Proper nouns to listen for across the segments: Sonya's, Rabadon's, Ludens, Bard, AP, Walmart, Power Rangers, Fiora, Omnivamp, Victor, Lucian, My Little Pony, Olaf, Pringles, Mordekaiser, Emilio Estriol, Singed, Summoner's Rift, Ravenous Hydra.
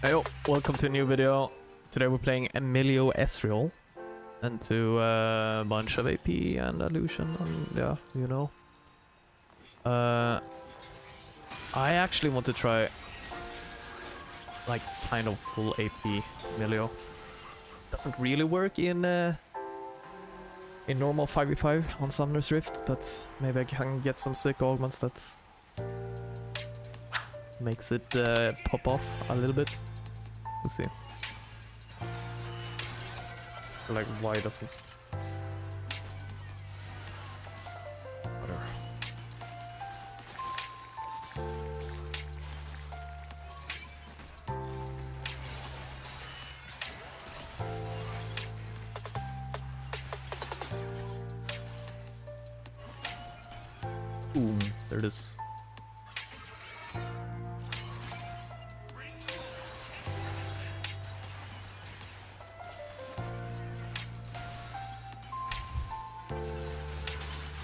Hey, welcome to a new video. Today we're playing Emilio Estriol and to a bunch of AP and Lucian and yeah, you know. I actually want to try like kind of full AP Emilio. Doesn't really work in normal 5v5 on Summoner's Rift, but maybe I can get some sick augments that makes it pop off a little bit. Let's see. Like, why doesn't... Whatever. Boom. There it is.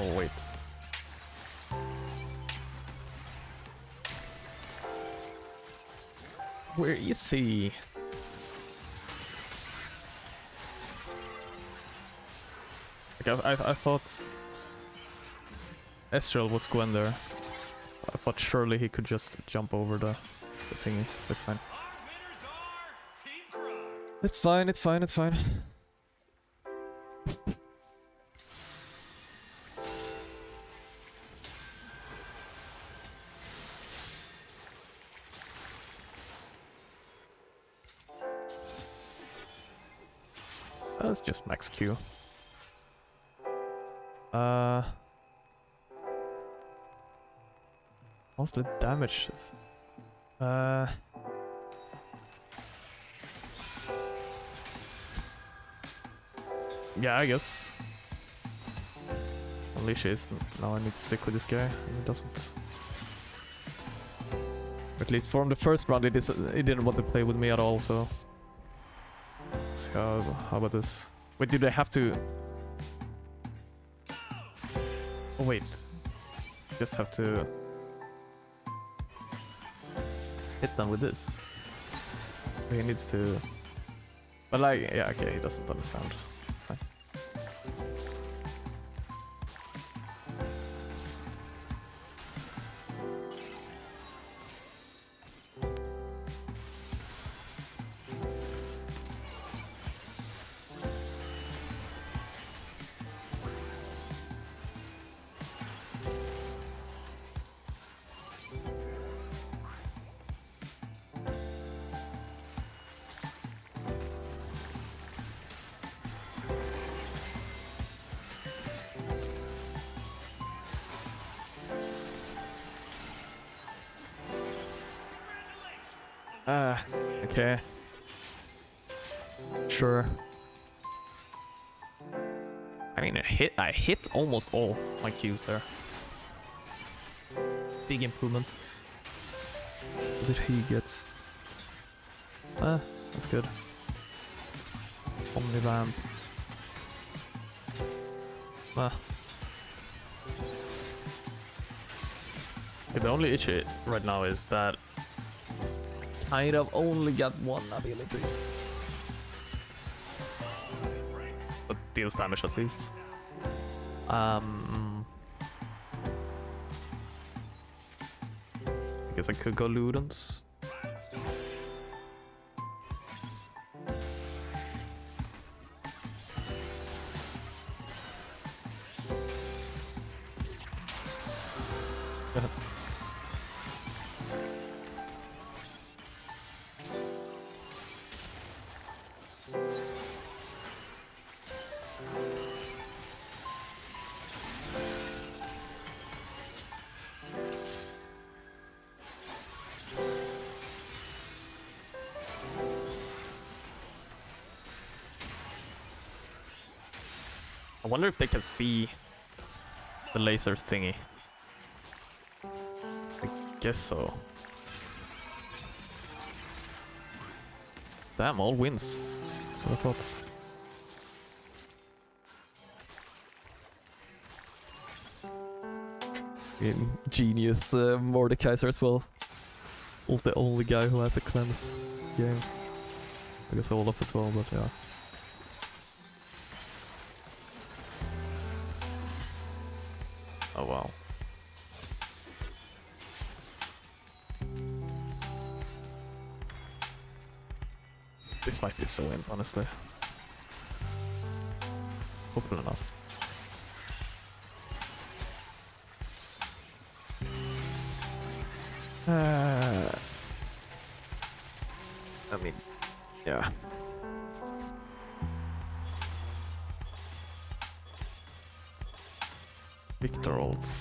Oh, wait. Where is he? Like, I thought Estriol was going there. I thought surely he could just jump over the thingy. That's fine. It's fine, it's fine, it's fine. Let's just max Q. Mostly damage. Yeah, I guess. Unleash is now. I need to stick with this guy. He doesn't. At least from the first round, he didn't want to play with me at all. So. How about this? Wait, do they have to... Oh wait, just have to hit them with this. He needs to... But like, yeah, okay, he doesn't understand. It's fine. Okay. Sure. I mean, I hit almost all my Qs there. Big improvement. What did he get? That's good. Omnivamp. Okay, the only issue right now is that I'd have only got one ability. But deals damage at least. I guess I could go Ludens. I wonder if they can see the laser thingy. I guess so. Damn, all wins. I thought. Genius Mordekaiser as well. the only guy who has a cleanse game. I guess Olaf as well, but yeah. Oh wow. This might be so imp, honestly. Hopefully not. I mean, yeah. Victor ults.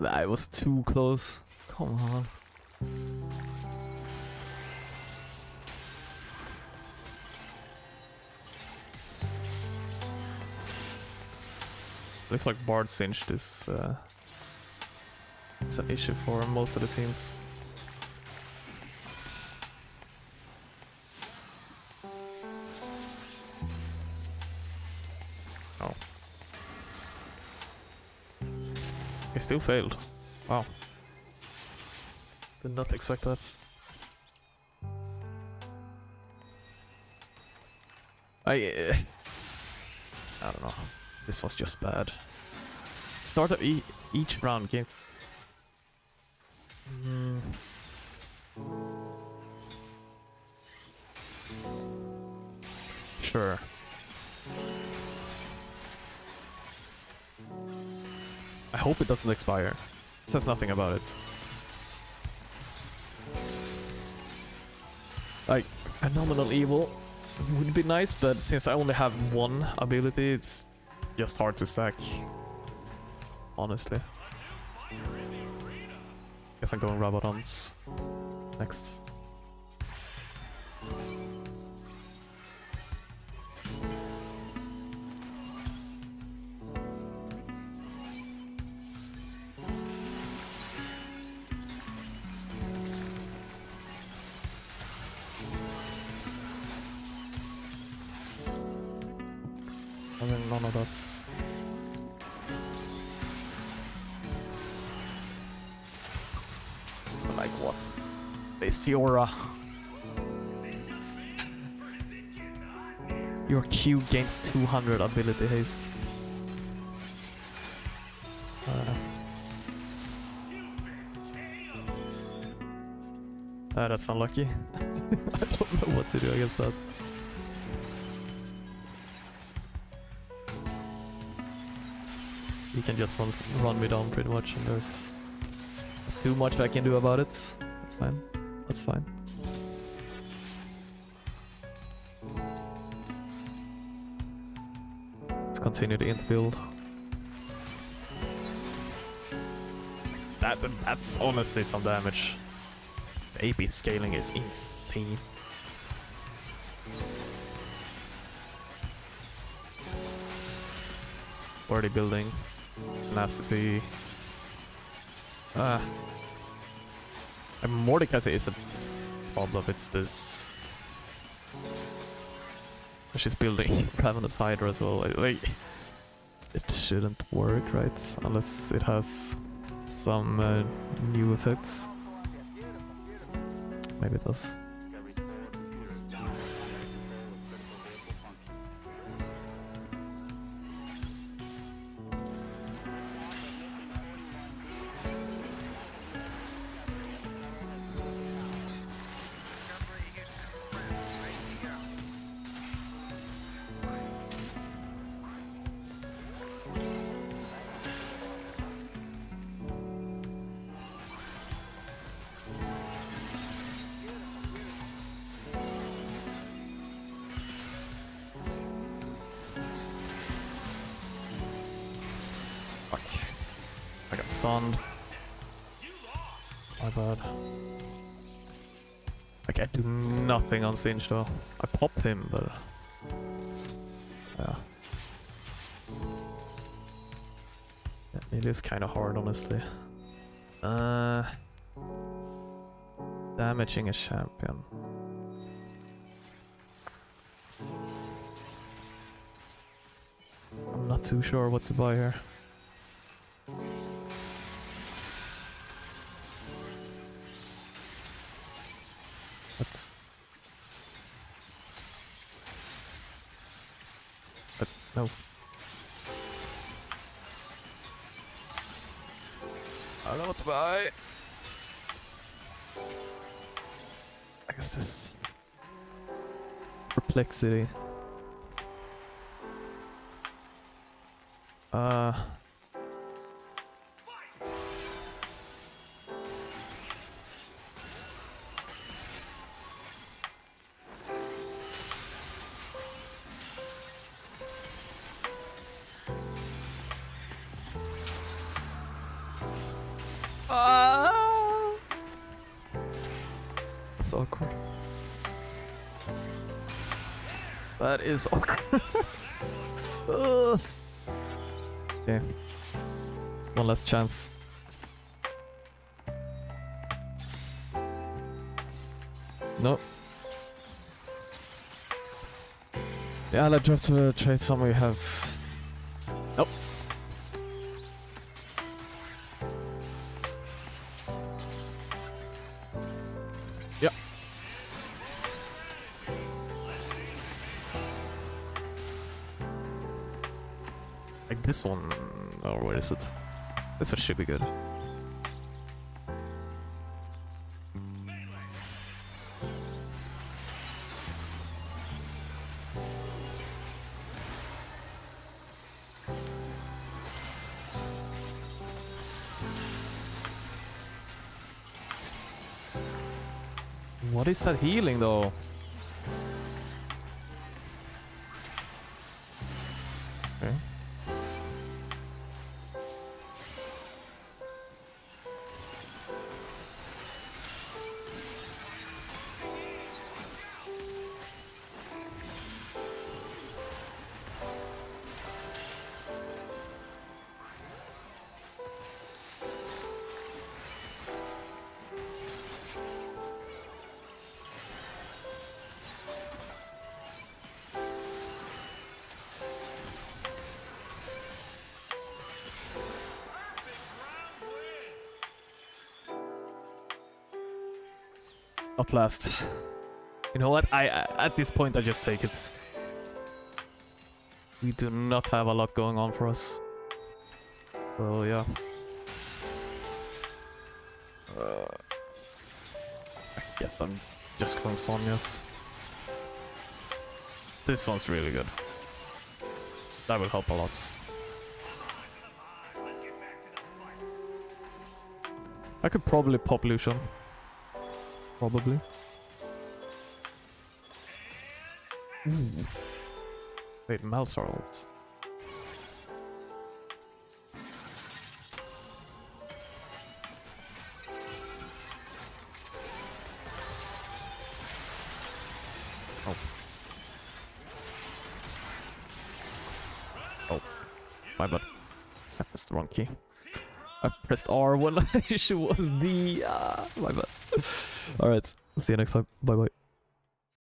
I was too close. Come on. Looks like Bard Singed is it's an issue for most of the teams. I still failed. Wow. Did not expect that. I don't know. This was just bad. Start of each round games. Sure. I hope it doesn't expire. It says nothing about it. Like, a nominal evil would be nice, but since I only have one ability, it's just hard to stack. Honestly. Guess I'm going Rabadon's next. Like what? It's Fiora. Your Q gains 200 ability haste. That's unlucky. I don't know what to do against that. He can just run me down pretty much, and there's not too much I can do about it. That's fine. That's fine. Let's continue the int build. That's honestly some damage. The AP scaling is insane. Already building. Tenacity. And Mordekaiser is a problem. It's this. She's building Ravenous Hydra as well. Like, it shouldn't work, right? Unless it has some new effects. Maybe it does. stunned. My bad. Okay, I do nothing on Singed though. I popped him, but... yeah. Emilio's kind of hard, honestly. Damaging a champion. I'm not too sure what to buy here. No. I don't know what to buy. I guess this perplexity. That's awkward. That is awkward. Okay. One last chance. No. Yeah, let's have to trade some we have. Nope. This one, or what is it? This one should be good. What is that healing though? Not last. You know what? I at this point I just take it. We do not have a lot going on for us. So yeah. I guess I'm just going Sonya's. This one's really good. That will help a lot. I could probably pop Lucian. Probably. Mm. Wait, mouse are old. Oh. Oh. My bad. I pressed the wrong key. I pressed R when I was the... my bad. Alright, see you next time. Bye bye.